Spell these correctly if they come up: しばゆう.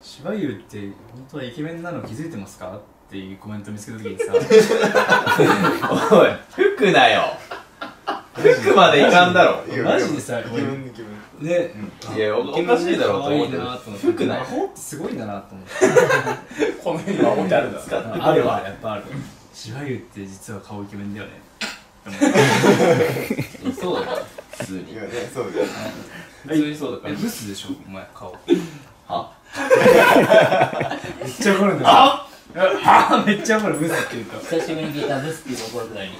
しばゆうって本当はイケメンなの気づいてますかっていうコメント見つけた時にさおい、服だよ、服までいかんだろ、マジでさ、ね、いや、おかしいだろと思って、服ない、魔法ってすごいんだなと思ってこの辺に魔法ってあるんだ、使ってあるわ、やっぱある。しばゆうって実は顔イケメンだよね、そうだよ、普通に。いやね、そうだよ、普通にそうだから。ブスでしょ、お前、顔はめっちゃ怒るんだよ。はめっちゃ怒る、ブスって言うと久しぶりに聞いた、ブスっていうの怒るくらいに